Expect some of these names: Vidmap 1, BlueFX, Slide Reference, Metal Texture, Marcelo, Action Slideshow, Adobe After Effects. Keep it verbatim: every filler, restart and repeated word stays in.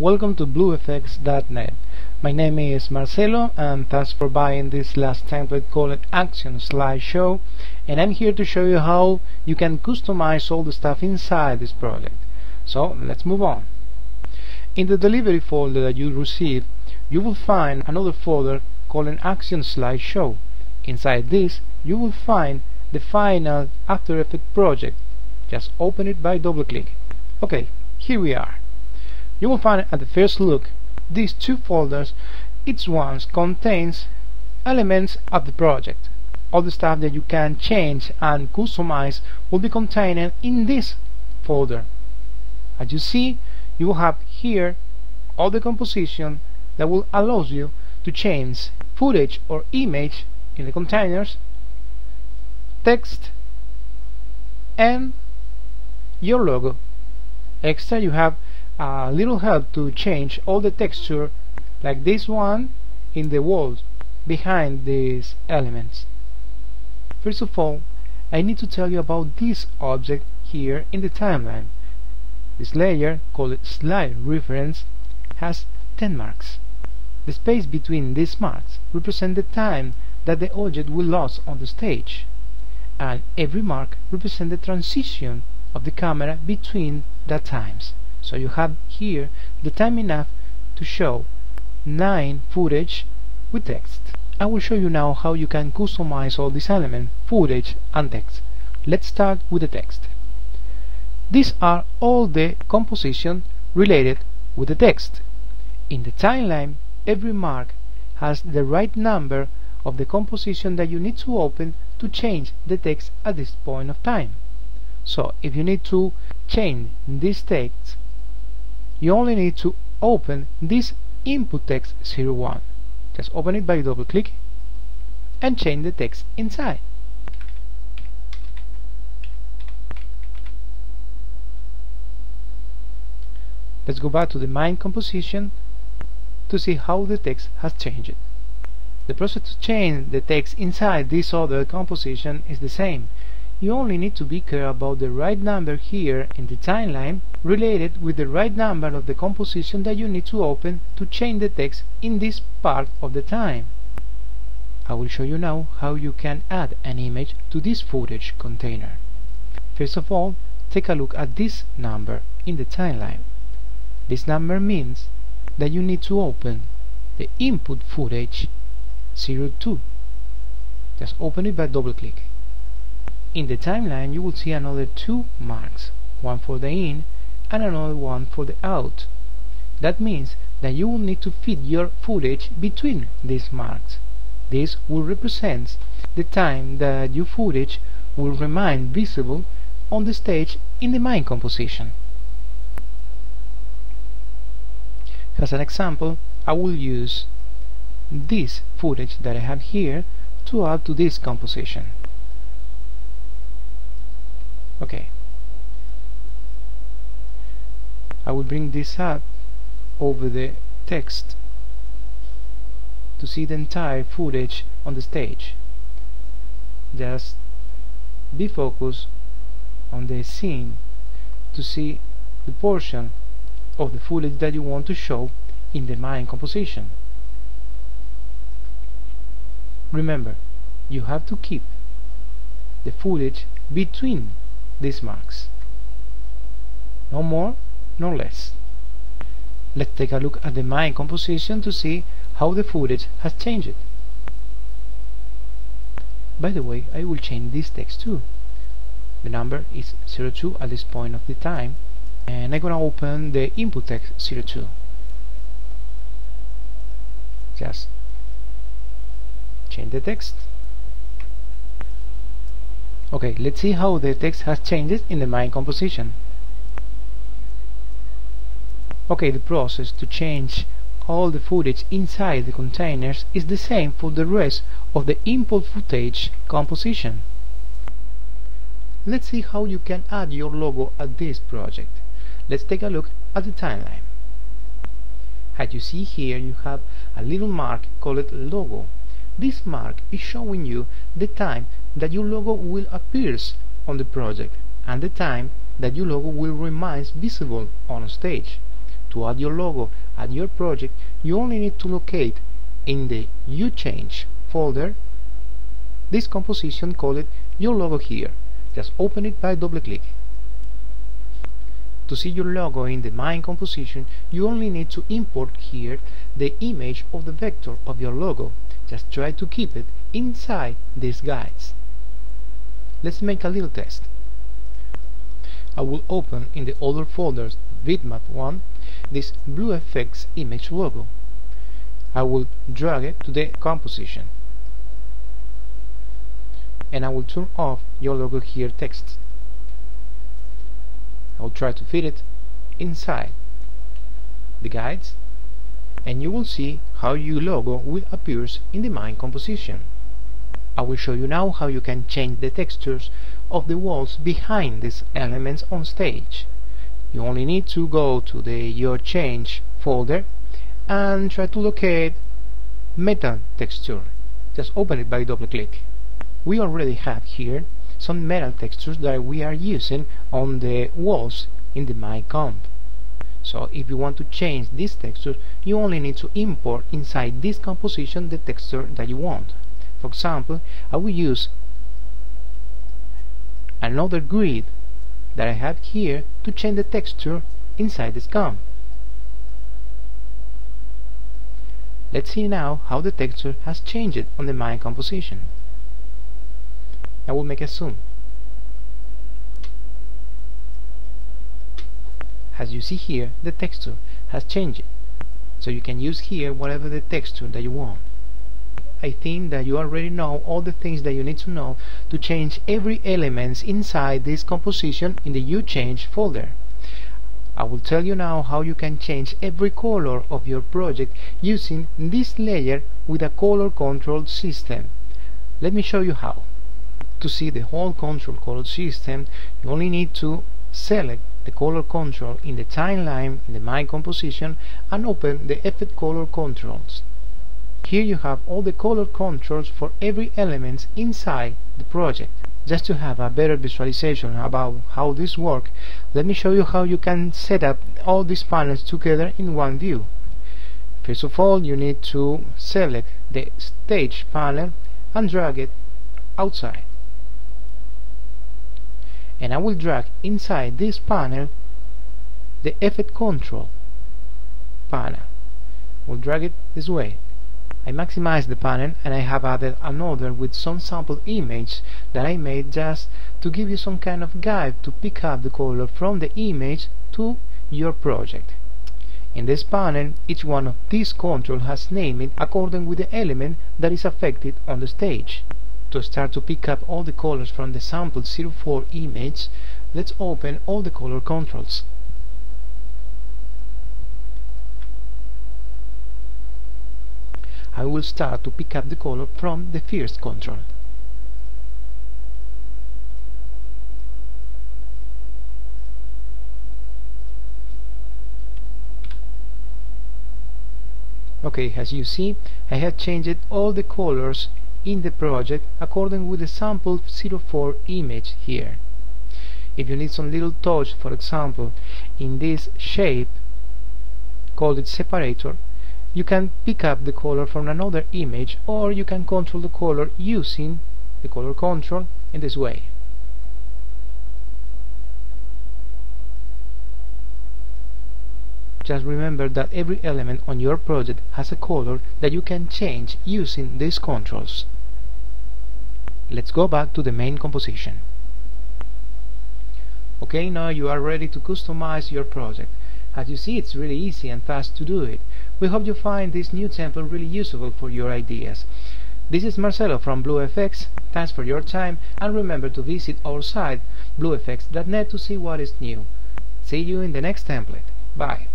Welcome to blue f x dot net. My name is Marcelo, and thanks for buying this last template called Action Slideshow, and I'm here to show you how you can customize all the stuff inside this project. So let's move on. In the delivery folder that you receive, you will find another folder called Action Slideshow. Inside this, you will find the final After Effects project. Just open it by double click. Okay, here we are. You will find at the first look these two folders. Each one contains elements of the project. All the stuff that you can change and customize will be contained in this folder. As you see, you will have here all the composition that will allow you to change footage or image in the containers, text, and your logo. Extra, you have a little help to change all the texture, like this one in the walls behind these elements. First of all, I need to tell you about this object here in the timeline. This layer, called Slide Reference, has ten marks. The space between these marks represents the time that the object will last on the stage, and every mark represents the transition of the camera between that times. So you have here the time enough to show nine footage with text. I will show you now how you can customize all these elements, footage and text. Let's start with the text. These are all the composition related with the text. In the timeline, every mark has the right number of the composition that you need to open to change the text at this point of time. So if you need to change this text, you only need to open this Input Text zero one. Just open it by double click and change the text inside. Let's go back to the main composition to see how the text has changed. The process to change the text inside this other composition is the same. You only need to be clear about the right number here in the timeline related with the right number of the composition that you need to open to change the text in this part of the time. I will show you now how you can add an image to this footage container. First of all, take a look at this number in the timeline. This number means that you need to open the Input Footage zero two. Just open it by double click. In the timeline you will see another two marks, one for the in and another one for the out. That means that you will need to fit your footage between these marks. This will represent the time that your footage will remain visible on the stage in the main composition. As an example, I will use this footage that I have here to add to this composition. Okay, I will bring this up over the text to see the entire footage on the stage. Just be focused on the scene to see the portion of the footage that you want to show in the main composition. Remember, you have to keep the footage between these marks. No more, no less. Let's take a look at the main composition to see how the footage has changed. By the way, I will change this text too. The number is zero two at this point of the time, and I'm gonna open the Input Text zero two. Just change the text. Okay, let's see how the text has changed in the main composition. Okay, the process to change all the footage inside the containers is the same for the rest of the Input Footage composition. Let's see how you can add your logo at this project. Let's take a look at the timeline. As you see here, you have a little mark called logo. This mark is showing you the time that your logo will appear on the project and the time that your logo will remain visible on stage. to add your logo, add your project, you only need to locate in the You Change folder this composition called Your Logo Here. Just open it by double click. To see your logo in the main composition, you only need to import here the image of the vector of your logo. Just try to keep it inside these guides. Let's make a little test. I will open in the other folders, Vidmap one, this BlueFX image logo. I will drag it to the composition. And I will turn off Your Logo Here text. I will try to fit it inside the guides, and you will see how your logo will appear in the main composition. I will show you now how you can change the textures of the walls behind these elements on stage. You only need to go to the Your Change folder and try to locate Metal Texture. Just open it by double click. We already have here some metal textures that we are using on the walls in the main comp. So if you want to change this texture, you only need to import inside this composition the texture that you want. For example, I will use another grid that I have here to change the texture inside this comp. Let's see now how the texture has changed on the main composition. I will make a zoom. As you see here, the texture has changed, so you can use here whatever the texture that you want. I think that you already know all the things that you need to know to change every element inside this composition in the You Change folder. I will tell you now how you can change every color of your project using this layer with a color control system. Let me show you how. To see the whole control color system, you only need to select the color control in the timeline in the main composition and open the effect color controls. Here you have all the color controls for every element inside the project. Just to have a better visualization about how this works, let me show you how you can set up all these panels together in one view. First of all, you need to select the stage panel and drag it outside. And I will drag inside this panel the effect control panel. We'll drag it this way. I maximize the panel and I have added another with some sample image that I made just to give you some kind of guide to pick up the color from the image to your project. In this panel, each one of these controls has named according with the element that is affected on the stage. To start to pick up all the colors from the sample zero four image, let's open all the color controls. I will start to pick up the color from the first control. Okay, as you see, I have changed all the colors in the project according with the sample zero four image here. If you need some little touch, for example in this shape called it separator, you can pick up the color from another image, or you can control the color using the color control in this way. Just remember that every element on your project has a color that you can change using these controls. Let's go back to the main composition. Okay, now you are ready to customize your project. As you see, it's really easy and fast to do it. We hope you find this new template really useful for your ideas. This is Marcelo from BlueFX. Thanks for your time, and remember to visit our site bluefx dot net to see what is new. See you in the next template. Bye.